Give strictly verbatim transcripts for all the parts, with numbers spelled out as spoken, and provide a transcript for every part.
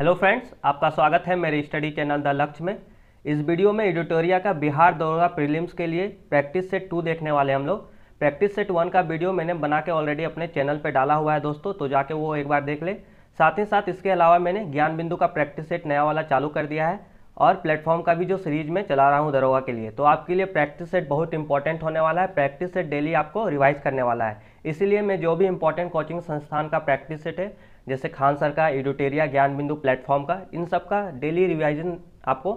Hello friends, आपका स्वागत है मेरे स्टडी चैनल द लक्ष्य में। इस वीडियो में एडिटोरिया का बिहार दरोगा प्रीलिम्स के लिए प्रैक्टिस सेट टू देखने वाले हम लोग। प्रैक्टिस सेट वन का वीडियो मैंने बना के ऑलरेडी अपने चैनल पे डाला हुआ है दोस्तों, तो जाके वो एक बार देख ले। साथ ही साथ इसके अलावा मैंने ज्ञान बिंदु का प्रैक्टिस सेट नया वाला चालू कर दिया है और प्लेटफॉर्म का भी जो सीरीज में चला रहा हूँ दरोगा के लिए, तो आपके लिए प्रैक्टिस सेट बहुत इंपॉर्टेंट होने वाला है। प्रैक्टिस सेट डेली आपको रिवाइज करने वाला है, इसीलिए मैं जो भी इंपॉर्टेंट कोचिंग संस्थान का प्रैक्टिस सेट है जैसे खान सर का, एडिटोरिया, ज्ञान बिंदु, प्लेटफॉर्म का, इन सब का डेली रिवाइजन आपको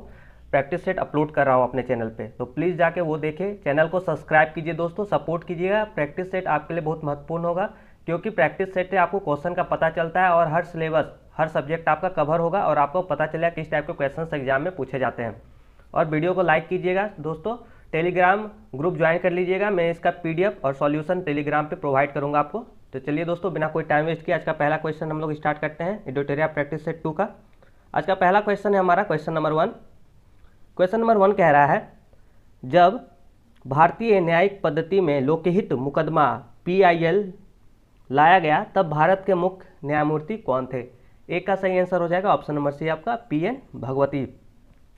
प्रैक्टिस सेट अपलोड कर रहा हूँ अपने चैनल पे, तो प्लीज़ जाके वो देखें। चैनल को सब्सक्राइब कीजिए दोस्तों, सपोर्ट कीजिएगा। प्रैक्टिस सेट आपके लिए बहुत महत्वपूर्ण होगा क्योंकि प्रैक्टिस सेट से आपको क्वेश्चन का पता चलता है और हर सिलेबस, हर सब्जेक्ट आपका कवर होगा और आपको पता चलेगा किस टाइप के क्वेश्चन एग्जाम में पूछे जाते हैं। और वीडियो को लाइक कीजिएगा दोस्तों। टेलीग्राम ग्रुप ज्वाइन कर लीजिएगा, मैं इसका पीडीएफ और सॉल्यूशन टेलीग्राम पे प्रोवाइड करूंगा आपको। तो चलिए दोस्तों, बिना कोई टाइम वेस्ट किए आज का पहला क्वेश्चन हम लोग स्टार्ट करते हैं एडिटोरिया प्रैक्टिस सेट टू का। आज का पहला क्वेश्चन है हमारा question number one. Question number one कह रहा है, जब भारतीय न्यायिक पद्धति में लोकहित मुकदमा पीआईएल लाया गया तब भारत के मुख्य न्यायमूर्ति कौन थे? एक का सही आंसर हो जाएगा ऑप्शन नंबर सी आपका पीएन भगवती।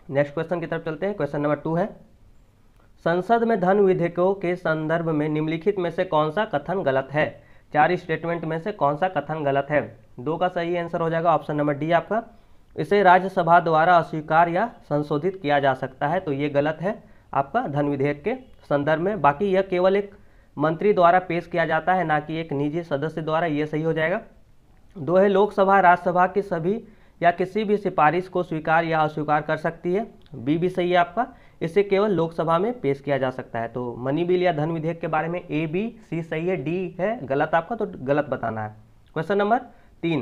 नेक्स्ट क्वेश्चन की तरफ चलते हैं। क्वेश्चन नंबर टू है, संसद में धन विधेयकों के संदर्भ में निम्नलिखित में से कौन सा कथन गलत है? चार स्टेटमेंट में से कौन सा कथन गलत है? दो का सही आंसर हो जाएगा ऑप्शन नंबर डी आपका, इसे राज्यसभा द्वारा अस्वीकार या संशोधित किया जा सकता है, तो ये गलत है आपका धन विधेयक के संदर्भ में। बाकी यह केवल एक मंत्री द्वारा पेश किया जाता है, ना कि एक निजी सदस्य द्वारा, ये सही हो जाएगा। दो है, लोकसभा राज्यसभा की सभी या किसी भी सिफारिश को स्वीकार या अस्वीकार कर सकती है, बी भी सही है आपका, इसे केवल लोकसभा में पेश किया जा सकता है। तो मनी बिल या धन विधेयक के बारे में ए, बी, सी सही है, डी है गलत आपका, तो गलत बताना है। क्वेश्चन नंबर तीन।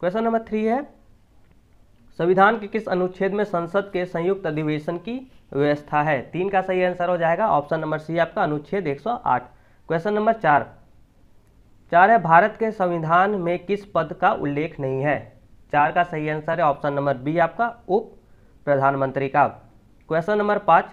क्वेश्चन नंबर थ्री है, संविधान के किस अनुच्छेद में संसद के संयुक्त अधिवेशन की व्यवस्था है? तीन का सही आंसर हो जाएगा ऑप्शन नंबर सी आपका, अनुच्छेद एक सौ आठ। क्वेश्चन नंबर चार। चार है, भारत के संविधान में किस पद का उल्लेख नहीं है? चार का सही आंसर है ऑप्शन नंबर बी आपका, उप प्रधानमंत्री का। क्वेश्चन नंबर पाँच,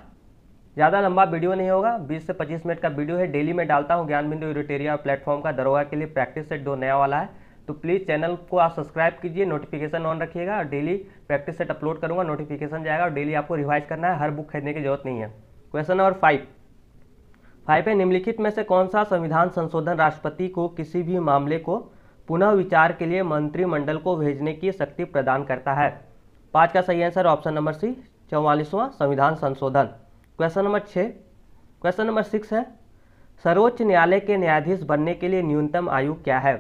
ज़्यादा लंबा वीडियो नहीं होगा, बीस से पच्चीस मिनट का वीडियो है। डेली मैं डालता हूँ ज्ञान बिंदु, एडिटोरिया और प्लेटफॉर्म का दरोगा के लिए प्रैक्टिस सेट दो नया वाला है, तो प्लीज़ चैनल को आप सब्सक्राइब कीजिए, नोटिफिकेशन ऑन रखिएगा और डेली प्रैक्टिस सेट अपलोड करूँगा, नोटिफिकेशन जाएगा और डेली आपको रिवाइज करना है, हर बुक खरीदने की जरूरत नहीं है। Question number five. फाइव है, निम्नलिखित में से कौन सा संविधान संशोधन राष्ट्रपति को किसी भी मामले को पुनः विचार के लिए मंत्रिमंडल को भेजने की शक्ति प्रदान करता है? पाँच का सही आंसर ऑप्शन नंबर सी, चौवालीसवां संविधान संशोधन। क्वेश्चन नंबर छः। क्वेश्चन नंबर सिक्स है, सर्वोच्च न्यायालय के न्यायाधीश बनने के लिए न्यूनतम आयु क्या है?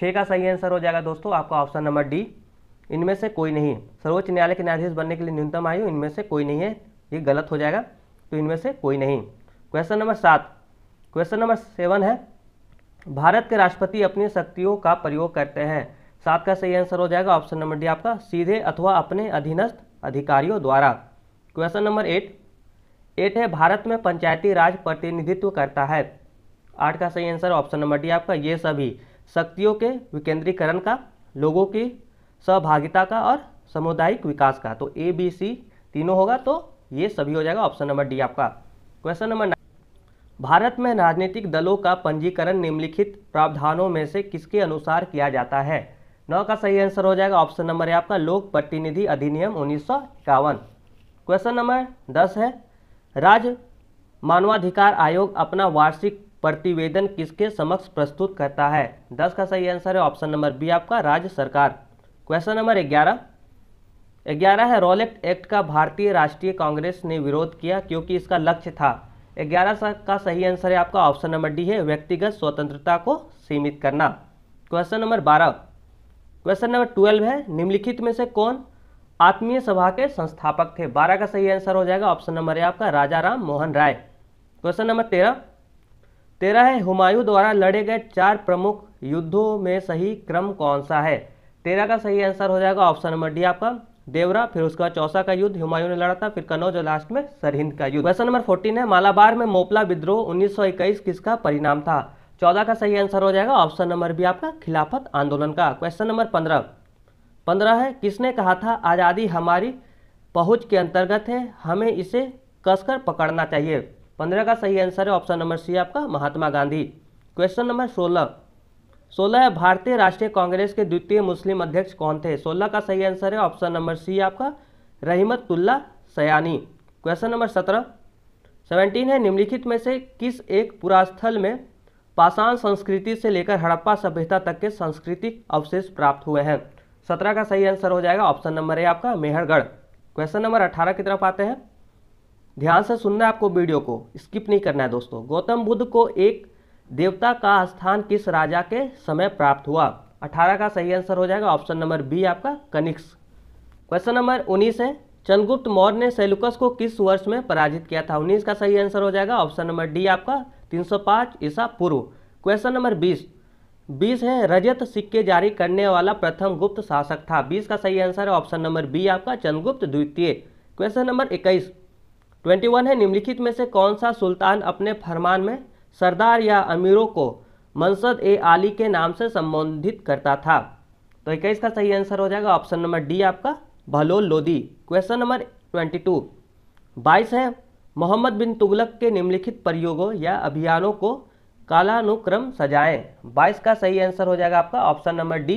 छः का सही आंसर हो जाएगा दोस्तों आपका ऑप्शन नंबर डी, इनमें से कोई नहीं। सर्वोच्च न्यायालय के न्यायाधीश बनने के लिए न्यूनतम आयु इनमें से कोई नहीं है, ये गलत हो जाएगा, तो इनमें से कोई नहीं। क्वेश्चन नंबर सात। क्वेश्चन नंबर सेवन है, भारत के राष्ट्रपति अपनी शक्तियों का प्रयोग करते हैं। सात का सही आंसर हो जाएगा ऑप्शन नंबर डी आपका, सीधे अथवा अपने अधीनस्थ अधिकारियों द्वारा। Question number eight. एट है, भारत में पंचायती राज प्रतिनिधित्व करता है। आठ का सही आंसर ऑप्शन नंबर डी आपका, ये सभी शक्तियों के विकेंद्रीकरण का, लोगों की सहभागिता का और सामुदायिक विकास का, तो ए, बी, सी तीनों होगा, तो ये सभी हो जाएगा ऑप्शन नंबर डी आपका। क्वेश्चन नंबर नाइन, भारत में राजनीतिक दलों का पंजीकरण निम्नलिखित प्रावधानों में से किसके अनुसार किया जाता है? नौ का सही आंसर हो जाएगा ऑप्शन नंबर है आपका, लोक प्रतिनिधि अधिनियम उन्नीस सौ इक्यावन। क्वेश्चन नंबर दस है, राज्य मानवाधिकार आयोग अपना वार्षिक प्रतिवेदन किसके समक्ष प्रस्तुत करता है? दस का सही आंसर है ऑप्शन नंबर बी आपका, राज्य सरकार। क्वेश्चन नंबर ग्यारह। ग्यारह है, रोलेट एक्ट का भारतीय राष्ट्रीय कांग्रेस ने विरोध किया क्योंकि इसका लक्ष्य था। ग्यारह का सही आंसर है आपका ऑप्शन नंबर डी है, व्यक्तिगत स्वतंत्रता को सीमित करना। क्वेश्चन नंबर बारह। क्वेश्चन नंबर ट्वेल्व है, निम्नलिखित में से कौन आत्मीय सभा के संस्थापक थे? बारह का सही आंसर हो जाएगा ऑप्शन नंबर है आपका, राजा राम मोहन राय। क्वेश्चन नंबर तेरह। तेरह है, हुमायूं द्वारा लड़े गए चार प्रमुख युद्धों में सही क्रम कौन सा है? तेरह का सही आंसर हो जाएगा ऑप्शन नंबर डी आपका, देवरा, फिर उसका चौसा का युद्ध हुमायूं ने लड़ा था, फिर कनौज और लास्ट में सरहिंद का युद्ध। क्वेश्चन नंबर फोर्टीन है, मालाबार में मोपला विद्रोह उन्नीस सौ इक्कीस किसका परिणाम था? चौदह का सही आंसर हो जाएगा ऑप्शन नंबर बी आपका, खिलाफत आंदोलन का। क्वेश्चन नंबर पंद्रह। पंद्रह है, किसने कहा था आज़ादी हमारी पहुंच के अंतर्गत है, हमें इसे कसकर पकड़ना चाहिए? पंद्रह का सही आंसर है ऑप्शन नंबर सी आपका, महात्मा गांधी। क्वेश्चन नंबर सोलह। सोलह है भारतीय राष्ट्रीय कांग्रेस के द्वितीय मुस्लिम अध्यक्ष कौन थे। सोलह का सही आंसर है ऑप्शन नंबर सी आपका रहीमतुल्ला सयानी। क्वेश्चन नंबर सत्रह सेवेंटीन है निम्नलिखित में से किस एक पुरास्थल में पाषाण संस्कृति से लेकर हड़प्पा सभ्यता तक के सांस्कृतिक अवशेष प्राप्त हुए हैं। सत्रह का सही आंसर हो जाएगा ऑप्शन नंबर ए आपका मेहरगढ़। क्वेश्चन नंबर अठारह की तरफ आते हैं। ध्यान से सुनना है आपको, वीडियो को स्किप नहीं करना है दोस्तों। गौतम बुद्ध को एक देवता का स्थान किस राजा के समय प्राप्त हुआ। अठारह का सही आंसर हो जाएगा ऑप्शन नंबर बी आपका कनिष्क। क्वेश्चन नंबर उन्नीस है चंद्रगुप्त मौर्य ने सेल्यूकस को किस वर्ष में पराजित किया था। उन्नीस का सही आंसर हो जाएगा ऑप्शन नंबर डी आपका तीन सौ पाँच ईसा पूर्व। क्वेश्चन नंबर बीस बीस है रजत सिक्के जारी करने वाला प्रथम गुप्त शासक था। बीस का सही आंसर है ऑप्शन नंबर बी आपका चंद्रगुप्त द्वितीय। क्वेश्चन नंबर इक्कीस इक्कीस है निम्नलिखित में से कौन सा सुल्तान अपने फरमान में सरदार या अमीरों को मनसद ए आली के नाम से संबोधित करता था। तो इक्कीस का सही आंसर हो जाएगा ऑप्शन नंबर डी आपका Bahlol Lodi. Question number twenty two बाईस है मोहम्मद बिन तुगलक के निम्नलिखित प्रयोगों या अभियानों को कालानुक्रम सजाएं। बाईस का सही आंसर हो जाएगा आपका ऑप्शन नंबर डी।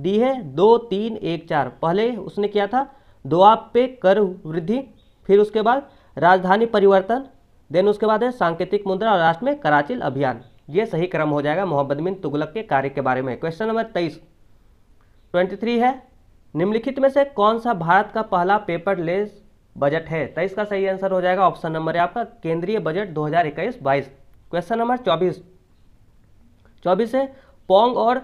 डी है दो तीन एक चार। पहले उसने किया था दोआब पे कर वृद्धि, फिर उसके बाद राजधानी परिवर्तन, देन उसके बाद है सांकेतिक मुद्रा और लास्ट में कराचिल अभियान। ये सही क्रम हो जाएगा मोहम्मद बिन तुगलक के कार्य के बारे में। क्वेश्चन नंबर तेईस ट्वेंटी थ्री है निम्नलिखित में से कौन सा भारत का पहला पेपरलेस बजट है। तेईस का सही आंसर हो जाएगा ऑप्शन नंबर है आपका केंद्रीय बजट दो हज़ार इक्कीस बाईस। क्वेश्चन नंबर चौबीस चौबीस है पोंग और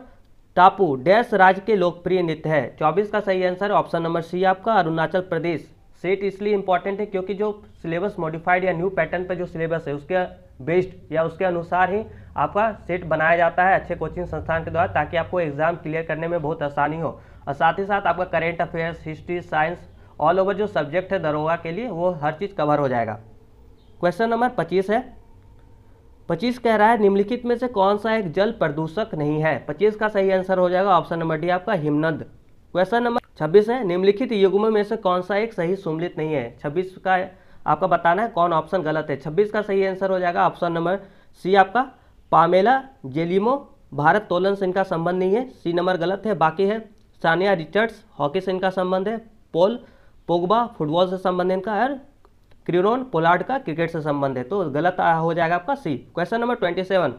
टापू डैश राज्य के लोकप्रिय नृत्य है। चौबीस का सही आंसर ऑप्शन नंबर सी आपका अरुणाचल प्रदेश। सेट इसलिए इंपॉर्टेंट है क्योंकि जो सिलेबस मॉडिफाइड या न्यू पैटर्न पर जो सिलेबस है उसके बेस्ड या उसके अनुसार ही आपका सेट बनाया जाता है अच्छे कोचिंग संस्थान के द्वारा, ताकि आपको एग्जाम क्लियर करने में बहुत आसानी हो। और साथ ही साथ आपका current affairs, history, science, all over जो सब्जेक्ट है दरोगा के लिए वो हर चीज़ कवर हो जाएगा। क्वेश्चन नंबर पच्चीस है पच्चीस कह रहा है निम्नलिखित में से कौन सा एक जल प्रदूषक नहीं है। पच्चीस का सही आंसर हो जाएगा ऑप्शन नंबर डी आपका हिमनद। क्वेश्चन नंबर छब्बीस है निम्नलिखित युग्म में से कौन सा एक सही सम्मिलित नहीं है। छब्बीस का आपका बताना है कौन ऑप्शन गलत है। छब्बीस का सही आंसर हो जाएगा ऑप्शन नंबर सी आपका पामेला जेलिमो। भारत तोलन से इनका संबंध नहीं है, सी नंबर गलत है। बाकी है सानिया रिचर्ड्स, हॉकी से इनका संबंध है। पोल पोगबा फुटबॉल से संबंध इनका है। क्रिरोन पोलार्ड का क्रिकेट से संबंध है, तो गलत हो जाएगा आपका C. Question number twenty seven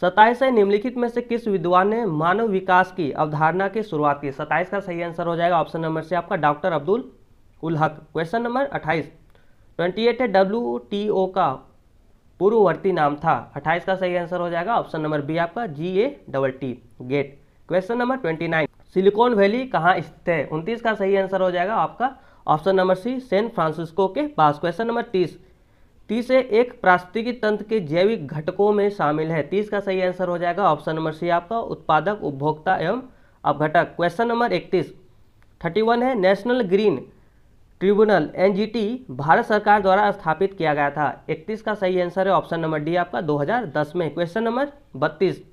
सत्ताईस है निम्नलिखित में से किस विद्वान ने मानव विकास की अवधारणा की शुरुआत की। सत्ताईस का सही आंसर हो जाएगा ऑप्शन नंबर से आपका doctor Abdul ul Haq. Question number अट्ठाईस ट्वेंटी एट है डब्ल्यू टी ओ का पूर्ववर्ती नाम था। अट्ठाईस का सही आंसर हो जाएगा ऑप्शन नंबर बी आपका G A double T gate. Question number twenty nine Silicon Valley कहाँ स्थित है। उनतीस का सही आंसर हो जाएगा आपका option number C San Francisco के पास। क्वेश्चन नंबर तीस तीस है एक पारिस्थितिकी तंत्र के जैविक घटकों में शामिल है। तीस का सही आंसर हो जाएगा ऑप्शन नंबर सी आपका उत्पादक, उपभोक्ता एवं अपघटक। क्वेश्चन नंबर इकतीस थर्टी वन है National Green Tribunal NGT Bharat सरकार द्वारा स्थापित किया गया था। इकतीस का सही आंसर है ऑप्शन नंबर डी आपका दो हज़ार दस में। क्वेश्चन नंबर बत्तीस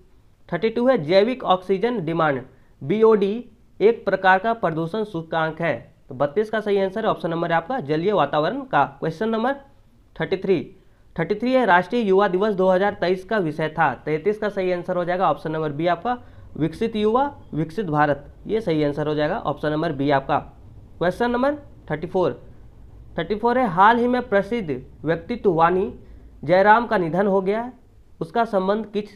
थर्टी टू है जैविक oxygen demand B O D एक प्रकार का प्रदूषण सूचकांक है। तो बत्तीस का सही आंसर ऑप्शन नंबर है आपका जलीय वातावरण का। क्वेश्चन नंबर तैंतीस तैंतीस है राष्ट्रीय युवा दिवस दो हज़ार तेईस का विषय था। तैंतीस का सही आंसर हो जाएगा ऑप्शन नंबर बी आपका विकसित युवा विकसित भारत। ये सही आंसर हो जाएगा ऑप्शन नंबर बी आपका। क्वेश्चन नंबर चौंतीस चौंतीस है हाल ही में प्रसिद्ध व्यक्तित्व वानी जयराम का निधन हो गया, उसका संबंध किस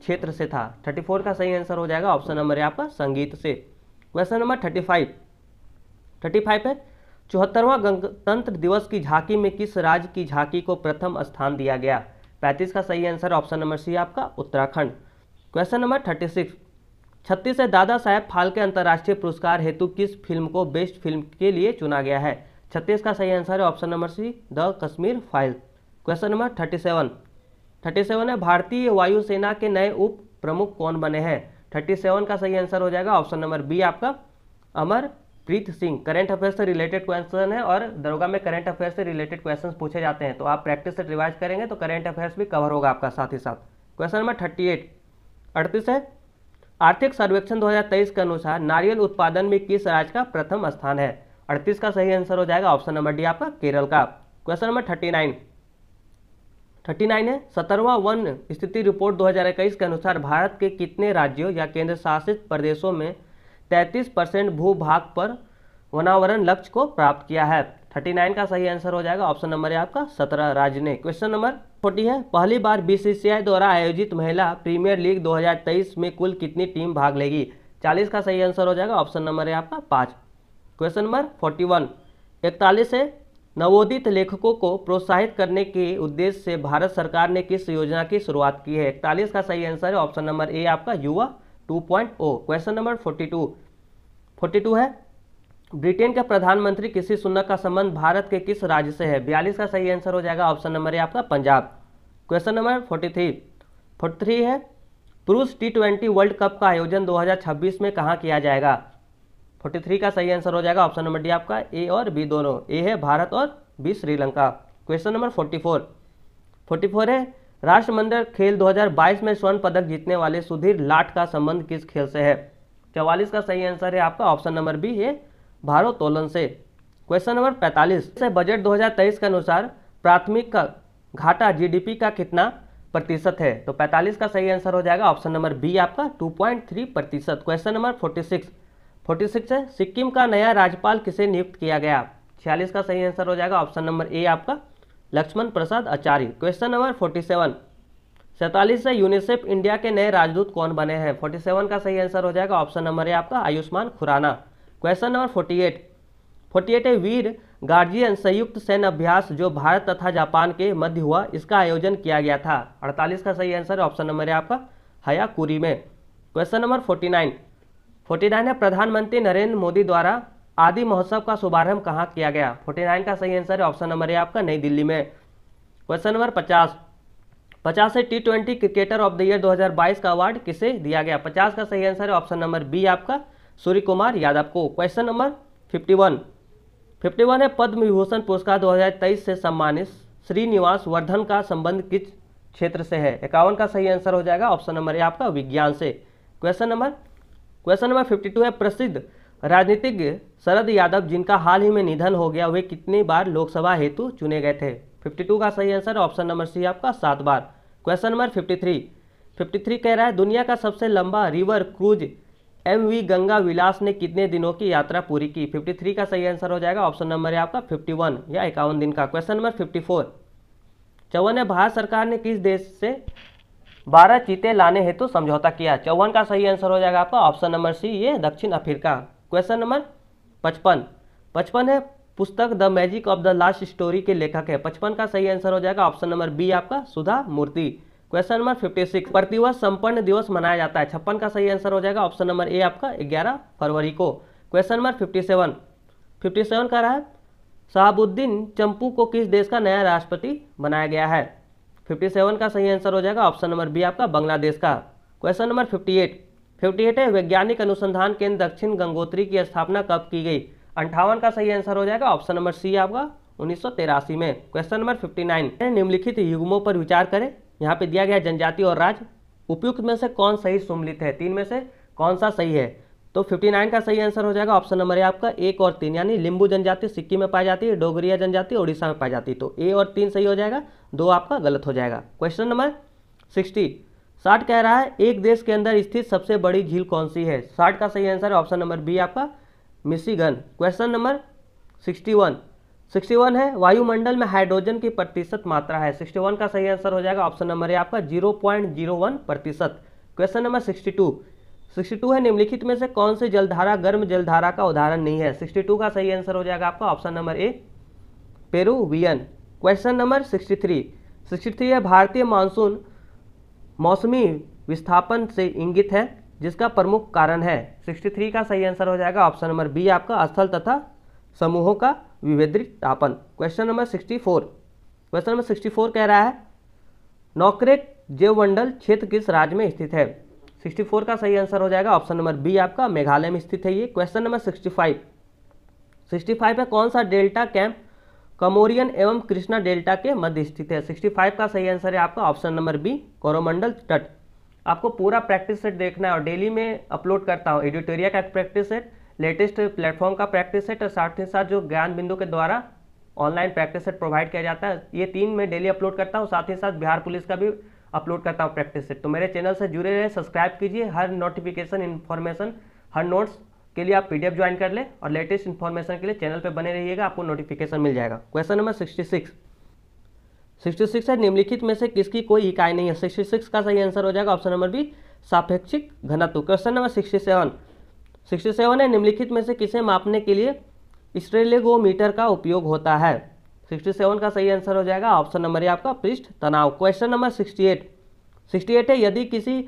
क्षेत्र से था। चौंतीस का सही आंसर हो जाएगा ऑप्शन नंबर है आपका संगीत से। क्वेश्चन नंबर पैंतीस पैंतीस है चौहत्तरवां गणतंत्र दिवस की झांकी में किस राज्य की झांकी को प्रथम स्थान दिया गया। पैंतीस का सही आंसर ऑप्शन नंबर सी आपका उत्तराखंड। क्वेश्चन नंबर छत्तीस छत्तीस है दादा साहेब फाल्के अंतर्राष्ट्रीय पुरस्कार हेतु किस फिल्म को बेस्ट फिल्म के लिए चुना गया है। छत्तीस का सही आंसर है option number C the Kashmir file. Question number thirty seven thirty seven है भारतीय वायुसेना के नए उप प्रमुख कौन बने हैं। थर्टी सेवन का सही आंसर हो जाएगा ऑप्शन नंबर बी आपका अमरप्रीत सिंह। करंट अफेयर्स से रिलेटेड क्वेश्चन है और दरोगा में करंट अफेयर्स से रिलेटेड क्वेश्चन पूछे जाते हैं, तो आप प्रैक्टिस से रिवाइज करेंगे तो करंट अफेयर्स भी कवर होगा आपका साथ ही साथ। क्वेश्चन नंबर थर्टी एट अड़तीस है आर्थिक सर्वेक्षण दो हज़ार तेईस के अनुसार नारियल उत्पादन में किस राज्य का प्रथम स्थान है। अड़तीस का सही आंसर हो जाएगा ऑप्शन नंबर डी आपका केरल का। क्वेश्चन नंबर थर्टी नाइन उनतालीस है। सत्तरवां वन स्थिति रिपोर्ट दो हज़ार इक्कीस के अनुसार भारत के कितने राज्यों या केंद्र शासित प्रदेशों में तैंतीस परसेंट भूभाग पर वनावरण लक्ष्य को प्राप्त किया है। उनतालीस का सही आंसर हो जाएगा ऑप्शन नंबर है आपका सत्रह राज्य ने। क्वेश्चन नंबर फोर्टी है, पहली बार बीसीसीआई द्वारा आयोजित महिला प्रीमियर लीग दो हज़ार तेईस में कुल कितनी टीम भाग लेगी। चालीस का सही आंसर हो जाएगा ऑप्शन नंबर है आपका पाँच। क्वेश्चन नंबर फोर्टी वन, इकतालीस है, नवोदित लेखकों को प्रोत्साहित करने के उद्देश्य से भारत सरकार ने किस योजना की शुरुआत की है। इकतालीस का सही आंसर है ऑप्शन नंबर ए आपका Yuva two point O. Question number forty two है, ब्रिटेन के प्रधानमंत्री किसी सुनक का संबंध भारत के किस राज्य से है। बयालीस का सही आंसर हो जाएगा ऑप्शन नंबर ए आपका Punjab. Question number forty three है, पुरुष टी ट्वेंटी वर्ल्ड कप का आयोजन दो हज़ार छब्बीस में कहाँ किया जाएगा। फोर्टी थ्री का सही आंसर हो जाएगा ऑप्शन नंबर डी आपका ए और बी दोनों, ए है भारत और B Sri Lanka. Question number forty four है, राष्ट्रमंडल खेल दो हज़ार बाईस में स्वर्ण पदक जीतने वाले सुधीर लाठ का संबंध किस खेल से है। चौवालीस का सही आंसर है आपका ऑप्शन नंबर बी है भारोत्तोलन से। क्वेश्चन नंबर पैंतालीस से, बजट दो हज़ार तेईस के अनुसार प्राथमिक का घाटा जीडीपी का कितना प्रतिशत है। तो पैंतालीस का सही आंसर हो जाएगा ऑप्शन नंबर बी आपका टू पॉइंट थ्री प्रतिशत। क्वेश्चन नंबर फोर्टी सिक्स है, सिक्किम का नया राज्यपाल किसे नियुक्त किया गया। छियालीस का सही आंसर हो जाएगा ऑप्शन नंबर ए आपका Lakshman Prasad Acharya. Question number forty seven, सैंतालीस से, यूनिसेफ इंडिया के नए राजदूत कौन बने हैं। फोर्टी सेवन का सही आंसर हो जाएगा ऑप्शन नंबर ए आपका आयुष्मान खुराना। क्वेश्चन नंबर अड़तालीस अड़तालीस है, वीर गार्जियन संयुक्त सैन्य अभ्यास जो भारत तथा जापान के मध्य हुआ इसका आयोजन किया गया था। अड़तालीस का सही आंसर ऑप्शन नंबर ए आपका हयाकुरी में। Question number forty nine forty nine है, प्रधानमंत्री नरेंद्र मोदी द्वारा आदि महोत्सव का शुभारंभ कहाँ किया गया। फोर्टी नाइन का सही आंसर है ऑप्शन नंबर ए आपका नई दिल्ली में। क्वेश्चन नंबर पचास पचास है, T twenty cricketer of the year दो हज़ार बाईस का अवार्ड किसे दिया गया। पचास का सही आंसर है ऑप्शन नंबर बी आपका सूर्य कुमार यादव को। क्वेश्चन नंबर इक्यावन इक्यावन है, पद्म विभूषण पुरस्कार दो हज़ार तेईस से सम्मानित श्रीनिवास वर्धन का संबंध किस क्षेत्र से है। इक्यावन का सही आंसर हो जाएगा ऑप्शन नंबर ए आपका विज्ञान से। क्वेश्चन नंबर क्वेश्चन नंबर बावन है, प्रसिद्ध राजनीतिज्ञ शरद यादव जिनका हाल ही में निधन हो गया वे कितनी बार लोकसभा हेतु चुने गए थे। बावन का सही आंसर ऑप्शन नंबर सी आपका सात बार। क्वेश्चन नंबर तिरेपन तिरेपन कह रहा है, दुनिया का सबसे लंबा river cruise MV Ganga Vilas ने कितने दिनों की यात्रा पूरी की। तिरेपन का सही आंसर हो जाएगा ऑप्शन नंबर है आपका इक्यावन या इक्यावन दिन का। क्वेश्चन नंबर चौवन चौवन है, भारत सरकार ने किस देश से बारह चीते लाने हेतु समझौता किया। चौवन का सही आंसर हो जाएगा आपका ऑप्शन नंबर सी ये दक्षिण अफ्रीका। क्वेश्चन नंबर पचपन पचपन है, पुस्तक the magic of the last story के लेखक है। पचपन का सही आंसर हो जाएगा ऑप्शन नंबर बी आपका सुधा मूर्ति। क्वेश्चन नंबर छप्पन प्रतिवर्ष संपन्न दिवस मनाया जाता है। छप्पन का सही आंसर हो जाएगा ऑप्शन नंबर ए आपका ग्यारह फरवरी को। क्वेश्चन नंबर सत्तावन सत्तावन का रहा है, शहाबुद्दीन चंपू को किस देश का नया राष्ट्रपति बनाया गया है। सत्तावन का सही आंसर हो जाएगा ऑप्शन नंबर बी आपका बांग्लादेश का। क्वेश्चन नंबर अट्ठावन अट्ठावन है, वैज्ञानिक अनुसंधान केंद्र दक्षिण गंगोत्री की स्थापना कब की गई। अट्ठावन का सही आंसर हो जाएगा ऑप्शन नंबर सी आपका उन्नीस सौ तिरासी में। क्वेश्चन नंबर उनसठ निम्नलिखित युग्मों पर विचार करें। यहाँ पे दिया गया जनजाति और राज्य, उपयुक्त में से कौन सही सम्मिलित है। तीन में से कौन सा सही है। तो उनसठ का सही आंसर हो जाएगा ऑप्शन नंबर ए आपका एक और तीन, यानी लिंबू जनजाति सिक्किम में पाई जाती है, डोगरिया जनजाति उड़ीसा में पाई जाती है। तो ए और तीन सही हो जाएगा, दो आपका गलत हो जाएगा। क्वेश्चन नंबर साठ साठ कह रहा है, एक देश के अंदर स्थित सबसे बड़ी झील कौन सी है। साठ का सही आंसर है ऑप्शन नंबर बी आपका मिशीगन। क्वेश्चन नंबर इकसठ इकसठ है, वायुमंडल में हाइड्रोजन की प्रतिशत मात्रा है। इकसठ का सही आंसर हो जाएगा ऑप्शन नंबर ए आपका जीरो पॉइंट जीरो वन प्रतिशत। क्वेश्चन नंबर बासठ बासठ है, निम्नलिखित में से कौन सी जलधारा गर्म जलधारा का उदाहरण नहीं है। बासठ का सही आंसर हो जाएगा आपका option number A Peruvian. Question number तिरसठ तिरसठ है, भारतीय मानसून मौसमी विस्थापन से इंगित है जिसका प्रमुख कारण है। तिरसठ का सही आंसर हो जाएगा ऑप्शन नंबर बी आपका स्थल तथा समूहों का विभेदीकरण। क्वेश्चन नंबर चौंसठ क्वेश्चन नंबर चौंसठ कह रहा है, नौकरेक जैवमंडल क्षेत्र किस राज्य में स्थित है। चौंसठ का सही आंसर हो जाएगा ऑप्शन नंबर बी आपका मेघालय में स्थित है ये। क्वेश्चन नंबर पैंसठ पैंसठ है, कौन सा डेल्टा कैंप कमोरियन एवं कृष्णा डेल्टा के मध्य स्थित है। पैंसठ का सही आंसर है आपका ऑप्शन नंबर बी कोरोमंडल तट। आपको पूरा प्रैक्टिस सेट देखना है और डेली में अपलोड करता हूँ, एडिटोरिया का प्रैक्टिस सेट, लेटेस्ट प्लेटफॉर्म का प्रैक्टिस सेट और साथ ही साथ जो ज्ञान बिंदु के द्वारा ऑनलाइन प्रैक्टिस सेट प्रोवाइड किया जाता है। ये तीन मैं डेली अपलोड करता हूँ, साथ ही साथ बिहार पुलिस का भी अपलोड करता हूँ प्रैक्टिस सेट। तो मेरे चैनल से जुड़े रहे, सब्सक्राइब कीजिए। हर नोटिफिकेशन इन्फॉर्मेशन, हर नोट्स के लिए आप पीडीएफ ज्वाइन कर लें और लेटेस्ट इन्फॉर्मेशन के लिए चैनल पर बने रहिएगा, आपको नोटिफिकेशन मिल जाएगा। Question number sixty six sixty six है निम्नलिखित में से किसकी कोई इकाई नहीं है। सिक्सटी सिक्स का सही आंसर हो जाएगा ऑप्शन नंबर बी सापेक्षिक घनत्व। Question number sixty seven sixty seven है निम्नलिखित में से किसे मापने के लिए स्टेरियोमीटर का उपयोग होता है। सिक्सटी सेवन का सही आंसर हो जाएगा ऑप्शन नंबर ए आपका पृष्ठ तनाव। क्वेश्चन नंबर अड़सठ अड़सठ है यदि किसी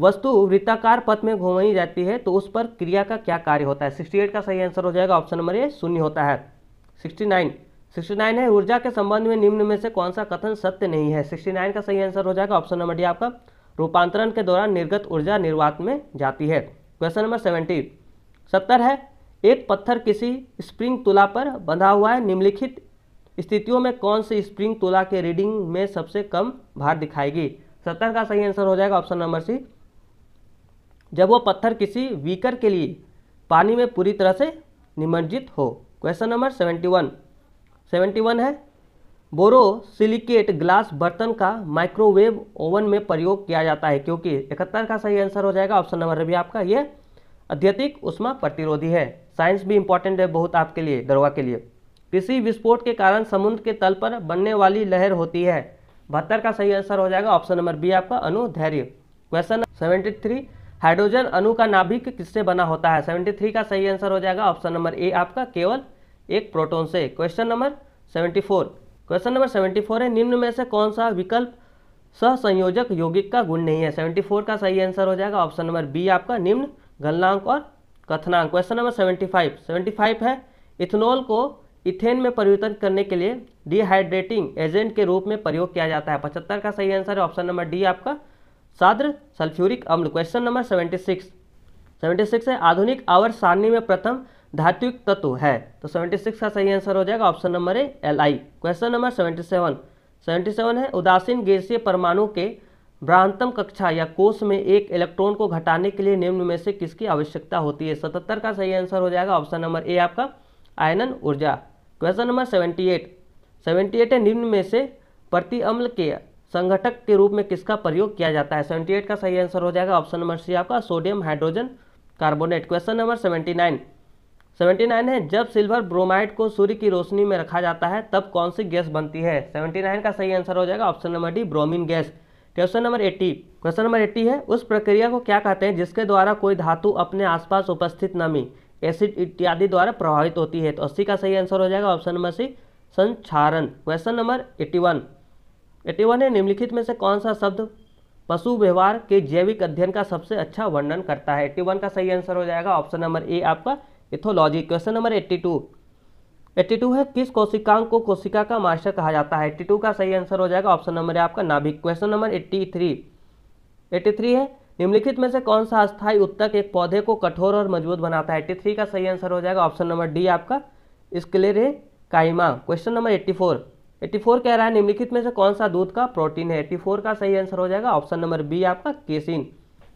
वस्तु वृत्ताकार पथ में घुमाई जाती है तो उस पर क्रिया का क्या कार्य होता है। अड़सठ का सही आंसर हो जाएगा ऑप्शन नंबर ए शून्य होता है। उनहत्तर उनहत्तर है ऊर्जा के संबंध में निम्न में से कौन सा कथन सत्य नहीं है। उनहत्तर का सही आंसर हो जाएगा ऑप्शन नंबर डी आपका रूपांतरण के दौरान निर्गत ऊर्जा निर्वात में जाती है। क्वेश्चन नंबर सत्तर सत्तर है एक पत्थर किसी स्प्रिंग तुला पर बंधा हुआ है, निम्नलिखित स्थितियों में कौन सी स्प्रिंग तुला के रीडिंग में सबसे कम भार दिखाएगी। सत्तर का सही आंसर हो जाएगा ऑप्शन नंबर सी जब वो पत्थर किसी वीकर के लिए पानी में पूरी तरह से निमज्जित हो। क्वेश्चन नंबर इकहत्तर इकहत्तर है बोरोसिलिकेट ग्लास बर्तन का माइक्रोवेव ओवन में प्रयोग किया जाता है क्योंकि। इकहत्तर का सही आंसर हो जाएगा ऑप्शन नंबर भी आपका ये अत्यधिक उष्मा प्रतिरोधी है। साइंस भी इंपॉर्टेंट है बहुत आपके लिए दरोगा के लिए। किसी विस्फोट के कारण समुद्र के तल पर बनने वाली लहर होती है। बहत्तर का सही आंसर हो जाएगा ऑप्शन नंबर बी आपका अणुधैर्य। क्वेश्चन तिहत्तर हाइड्रोजन अणु का नाभिक किससे बना होता है। तिहत्तर का सही आंसर हो जाएगा ऑप्शन नंबर ए आपका केवल एक प्रोटोन से। क्वेश्चन नंबर चौहत्तर क्वेश्चन नंबर चौहत्तर है निम्न में से कौन सा विकल्प सहसंयोजक यौगिक का गुण नहीं है। चौहत्तर का सही आंसर हो जाएगा ऑप्शन नंबर बी आपका निम्न गलनांक और कथनांक। क्वेश्चन नंबर पचहत्तर पचहत्तर है इथेनॉल को इथेन में परिवर्तन करने के लिए डिहाइड्रेटिंग एजेंट के रूप में प्रयोग किया जाता है। पचहत्तर का सही आंसर है ऑप्शन नंबर डी आपका साद्र सल्फ्यूरिक अम्ल। क्वेश्चन नंबर छिहत्तर छिहत्तर है आधुनिक आवर्त सारणी में प्रथम धात्विक तत्व है तो छिहत्तर का सही आंसर हो जाएगा option number A L I. Question number सतहत्तर सतहत्तर है उदासीन गैसीय परमाणु के भ्रांतम कक्षा या कोष में एक इलेक्ट्रॉन को घटाने के लिए निम्न में से किसकी आवश्यकता होती है। सतहत्तर का सही आंसर हो जाएगा ऑप्शन नंबर ए आपका आयनन ऊर्जा। क्वेश्चन नंबर अठहत्तर अठहत्तर है निम्न में से प्रतिअम्ल के संघटक के रूप में किसका प्रयोग किया जाता है। अठहत्तर का सही आंसर हो जाएगा ऑप्शन नंबर सी आपका sodium hydrogen carbonate. Question number उन्यासी उन्यासी है जब सिल्वर ब्रोमाइड को सूर्य की रोशनी में रखा जाता है तब कौन सी गैस बनती है। उन्यासी का सही आंसर हो जाएगा option number D bromine gas. Question number अस्सी क्वेश्चन नंबर अस्सी है उस प्रक्रिया को क्या कहते हैं जिसके द्वारा कोई धातु अपने आसपास उपस्थित नमी एसिड इत्यादि द्वारा प्रभावित होती है। तो अस्सी का सही आंसर हो जाएगा ऑप्शन नंबर सी संक्षारण। क्वेश्चन नंबर इक्यासी इक्यासी है निम्नलिखित में से कौन सा शब्द पशु व्यवहार के जैविक अध्ययन का सबसे अच्छा वर्णन करता है। इक्यासी का सही आंसर हो जाएगा ऑप्शन नंबर ए आपका इथोलॉजी। क्वेश्चन नंबर बयासी बयासी है किस कोशिकांग को कोशिका का मास्टर कहा जाता है। बयासी का सही आंसर हो जाएगा ऑप्शन नंबर है आपका नाभिक। क्वेश्चन नंबर तिरासी तिरासी है निम्नलिखित में से कौन सा अस्थायी उत्तक एक पौधे को कठोर और मजबूत बनाता है। तिरासी का सही आंसर हो जाएगा ऑप्शन नंबर डी आपका स्क्लेरेकाइमा। क्वेश्चन नंबर चौरासी चौरासी कह रहा है निम्नलिखित में से कौन सा दूध का प्रोटीन है। चौरासी का सही आंसर हो जाएगा ऑप्शन नंबर बी आपका केसिन।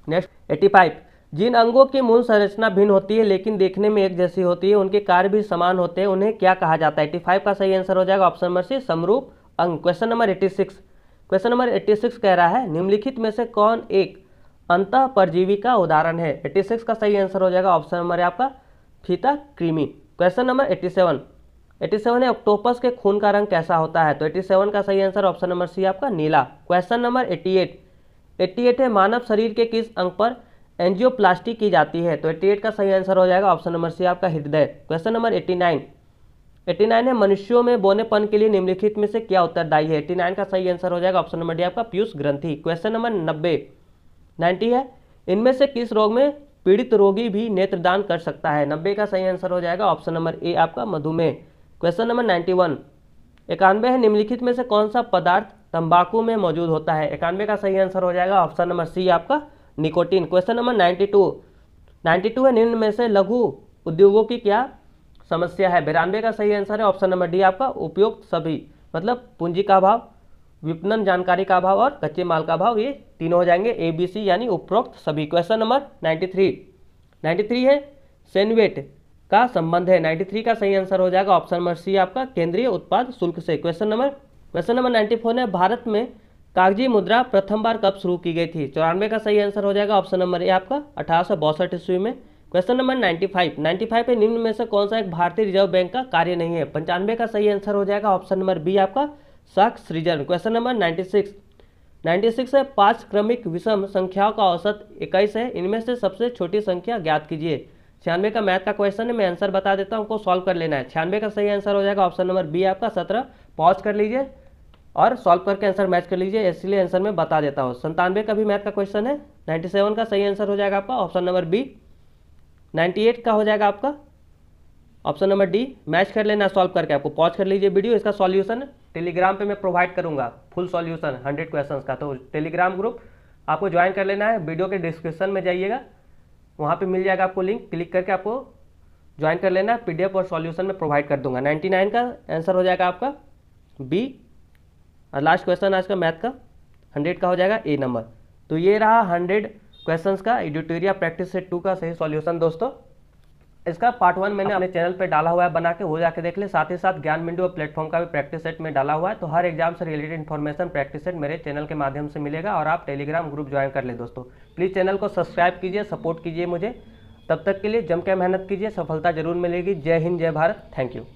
नेक्स्ट पचासी जिन अंगों की मूल संरचना भिन्न होती है लेकिन देखने में एक जैसी होती है, उनके कार्य भी समान होते हैं, उन्हें क्या कहा जाता है। पचासी का सही आंसर हो जाएगा ऑप्शन नंबर सी समरूप अंग। क्वेश्चन नंबर छियासी क्वेश्चन नंबर छियासी कह रहा है निम्नलिखित में से कौन एक अंतः परजीवी का उदाहरण है। छियासी का सही आंसर हो जाएगा ऑप्शन नंबर आपका फीता कृमि। क्वेश्चन नंबर सत्तासी सत्तासी है ऑक्टोपस के खून का रंग कैसा होता है। तो सत्तासी का सही आंसर ऑप्शन नंबर सी आपका नीला। क्वेश्चन नंबर अट्ठासी अट्ठासी है मानव शरीर के किस अंग पर एंजियोप्लास्टी की जाती है। तो अट्ठासी का सही आंसर हो जाएगा ऑप्शन नंबर सी आपका हृदय। क्वेश्चन नंबर नवासी नवासी है मनुष्यों में बौनेपन के लिए निम्नलिखित में से क्या उत्तरदायी है। नवासी का सही आंसर हो जाएगा ऑप्शन नंबर डी आपका पीयूष ग्रंथि। क्वेश्चन नंबर नब्बे नब्बे है इनमें से किस रोग में पीड़ित रोगी भी नेत्रदान कर सकता है। नब्बे का सही आंसर हो जाएगा ऑप्शन नंबर ए आपका मधुमेह। क्वेश्चन नंबर इक्यानवे इक्यानवे है निम्नलिखित में से कौन सा पदार्थ तंबाकू में मौजूद होता है। इक्यानवे का सही आंसर हो जाएगा ऑप्शन नंबर सी आपका निकोटीन। क्वेश्चन नंबर बानवे बानवे है निम्न में से लघु उद्योगों की क्या समस्या है। बानवे का सही आंसर है ऑप्शन नंबर डी आपका उपयुक्त सभी मतलब पूंजी का अभाव, विपणन जानकारी का अभाव और कच्चे माल का अभाव, ये तीनों हो जाएंगे ए बी सी यानी उपरोक्त सभी। क्वेश्चन नंबर तिरानवे तिरानवे है सेनवेट का संबंध है। तिरानवे का सही आंसर हो जाएगा ऑप्शन नंबर सी आपका केंद्रीय उत्पाद शुल्क से। क्वेश्चन नंबर क्वेश्चन नंबर चौरानवे है भारत में कागजी मुद्रा प्रथम बार कब शुरू की गई थी। चौरानवे का सही आंसर हो जाएगा ऑप्शन नंबर ए आपका अठारह सौ बासठ ईस्वी में। क्वेश्चन नंबर पचानवे पचानवे पे निम्न में से कौन सा एक भारतीय रिजर्व बैंक का कार्य नहीं है। पंचानवे का सही आंसर हो जाएगा ऑप्शन नंबर बी आपका साख रिजर्व। क्वेश्चन नंबर छियानवे छियानवे है पांच क्रमिक विषम संख्याओं का औसत इक्कीस है, इनमें से सबसे छोटी संख्या ज्ञात कीजिए। छियानवे का मैथ का क्वेश्चन है, मैं आंसर बता देता हूँ, आपको सॉल्व कर लेना है। छियानवे का सही आंसर हो जाएगा ऑप्शन नंबर बी आपका सत्रह। पॉज कर लीजिए और सॉल्व करके आंसर मैच कर लीजिए, इसलिए आंसर मैं बता देता हूँ। संतानवे का भी मैथ का क्वेश्चन है। नाइन्टी सेवन का सही आंसर हो जाएगा आपका option number B. Ninety eight का हो जाएगा आपका ऑप्शन नंबर डी। मैच कर लेना सॉल्व करके, आपको पॉज कर लीजिए वीडियो। इसका सॉल्यूशन टेलीग्राम पे मैं प्रोवाइड करूंगा, फुल सॉल्यूशन हंड्रेड क्वेश्चंस का। तो टेलीग्राम ग्रुप आपको ज्वाइन कर लेना है, वीडियो के डिस्क्रिप्शन में जाइएगा, वहाँ पे मिल जाएगा आपको लिंक, क्लिक करके आपको ज्वाइन कर लेना। पी डी एफ और सॉल्यूशन में प्रोवाइड कर दूंगा। नाइन्टी नाइन का आंसर हो जाएगा आपका बी। और लास्ट क्वेश्चन आज का मैथ का हंड्रेड का हो जाएगा ए नंबर। तो ये रहा हंड्रेड क्वेश्चंस का एडिटोरिया प्रैक्टिस सेट टू का सही सॉल्यूशन। दोस्तों इसका पार्ट वन मैंने अपने चैनल पे डाला हुआ है, बना के वो जाके देख ले। साथ ही साथ ज्ञान बिंदु और प्लेटफॉर्म का भी प्रैक्टिस सेट में डाला हुआ है। तो हर एग्जाम से रिलेटेड इन्फॉर्मेशन प्रैक्टिस सेट मेरे चैनल के माध्यम से मिलेगा, और आप टेलीग्राम ग्रुप ज्वाइन कर ले। दोस्तों प्लीज़ चैनल को सब्सक्राइब कीजिए, सपोर्ट कीजिए मुझे। तब तक के लिए जम के मेहनत कीजिए, सफलता जरूर मिलेगी। जय हिंद, जय भारत, थैंक यू।